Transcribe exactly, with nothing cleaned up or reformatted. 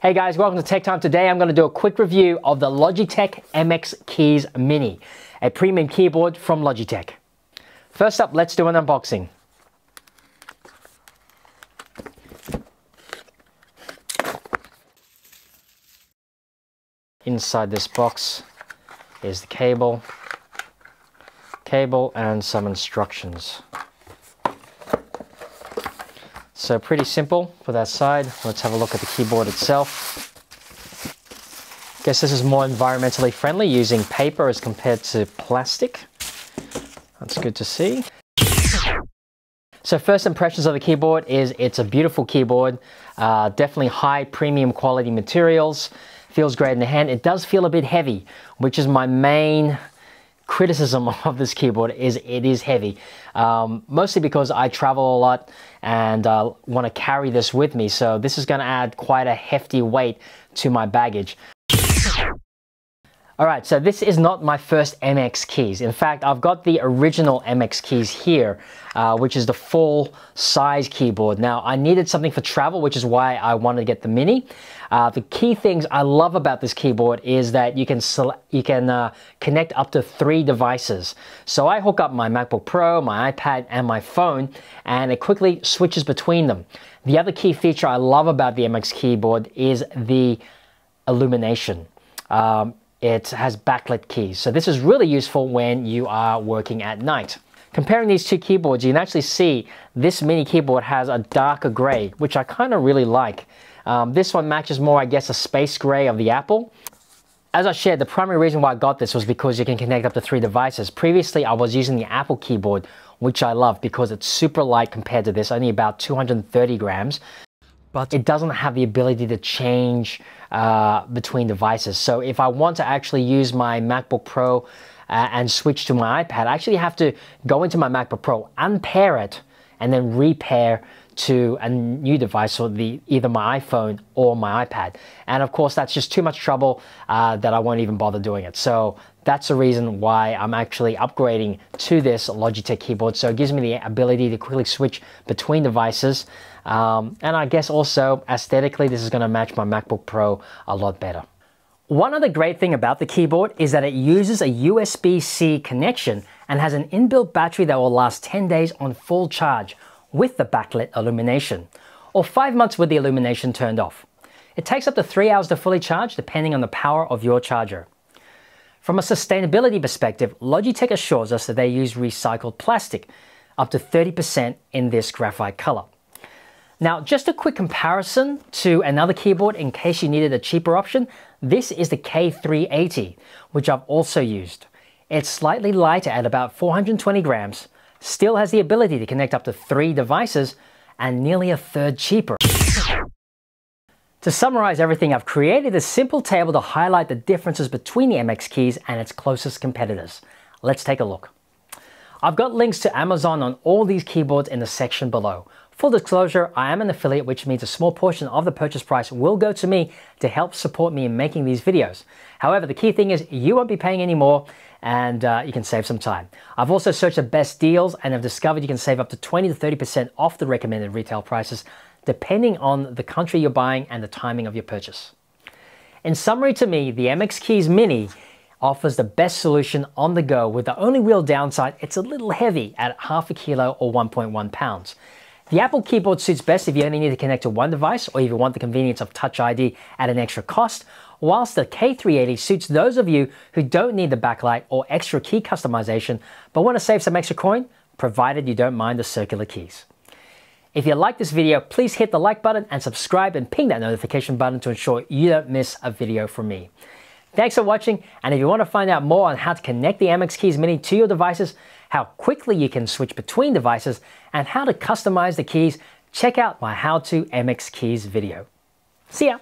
Hey guys, welcome to Tech Time. Today I'm going to do a quick review of the Logitech M X Keys Mini, a premium keyboard from Logitech. First up, let's do an unboxing. Inside this box is the cable, cable and some instructions. So pretty simple for that side. Let's have a look at the keyboard itself. I guess this is more environmentally friendly, using paper as compared to plastic. That's good to see. So first impressions of the keyboard is it's a beautiful keyboard. Uh, definitely high premium quality materials. Feels great in the hand. It does feel a bit heavy, which is my main criticism of this keyboard, is it is heavy, um, mostly because I travel a lot and uh, want to carry this with me, so this is going to add quite a hefty weight to my baggage. Alright, so this is not my first M X Keys. In fact, I've got the original M X Keys here, uh, which is the full size keyboard. Now, I needed something for travel, which is why I wanted to get the Mini. Uh, the key things I love about this keyboard is that you can, you can uh, connect up to three devices. So I hook up my MacBook Pro, my iPad, and my phone, and it quickly switches between them. The other key feature I love about the M X keyboard is the illumination. Um, It has backlit keys, so this is really useful when you are working at night. Comparing these two keyboards, you can actually see this mini keyboard has a darker gray, which I kind of really like. Um, this one matches more, I guess, a space gray of the Apple. As I shared, the primary reason why I got this was because you can connect up to three devices. Previously, I was using the Apple keyboard, which I love because it's super light compared to this, only about two hundred thirty grams. But it doesn't have the ability to change uh, between devices. So if I want to actually use my MacBook Pro uh, and switch to my iPad, I actually have to go into my MacBook Pro, unpair it, and then repair to a new device, or the, either my iPhone or my iPad. And of course, that's just too much trouble uh, that I won't even bother doing it. So that's the reason why I'm actually upgrading to this Logitech keyboard. So it gives me the ability to quickly switch between devices. Um, and I guess also aesthetically, this is gonna match my MacBook Pro a lot better. One other great thing about the keyboard is that it uses a U S B C connection and has an inbuilt battery that will last ten days on full charge with the backlit illumination, or five months with the illumination turned off. It takes up to three hours to fully charge, depending on the power of your charger. From a sustainability perspective, Logitech assures us that they use recycled plastic, up to thirty percent in this graphite color. Now, just a quick comparison to another keyboard in case you needed a cheaper option. This is the K three eighty, which I've also used. It's slightly lighter at about four hundred twenty grams, still has the ability to connect up to three devices, and nearly a third cheaper. To summarize everything, I've created a simple table to highlight the differences between the M X Keys and its closest competitors. Let's take a look. I've got links to Amazon on all these keyboards in the section below. Full disclosure, I am an affiliate, which means a small portion of the purchase price will go to me to help support me in making these videos. However, the key thing is you won't be paying any more, and uh, you can save some time. I've also searched the best deals and have discovered you can save up to twenty to thirty percent off the recommended retail prices, depending on the country you're buying and the timing of your purchase. In summary, to me, the M X Keys Mini offers the best solution on the go, with the only real downside, it's a little heavy at half a kilo or one point one pounds. The Apple keyboard suits best if you only need to connect to one device, or if you want the convenience of Touch I D at an extra cost, whilst the K three eighty suits those of you who don't need the backlight or extra key customization, but want to save some extra coin, provided you don't mind the circular keys. If you like this video, please hit the like button and subscribe, and ping that notification button to ensure you don't miss a video from me. Thanks for watching, and if you want to find out more on how to connect the M X Keys Mini to your devices, how quickly you can switch between devices, and how to customize the keys, check out my How to M X Keys video. See ya!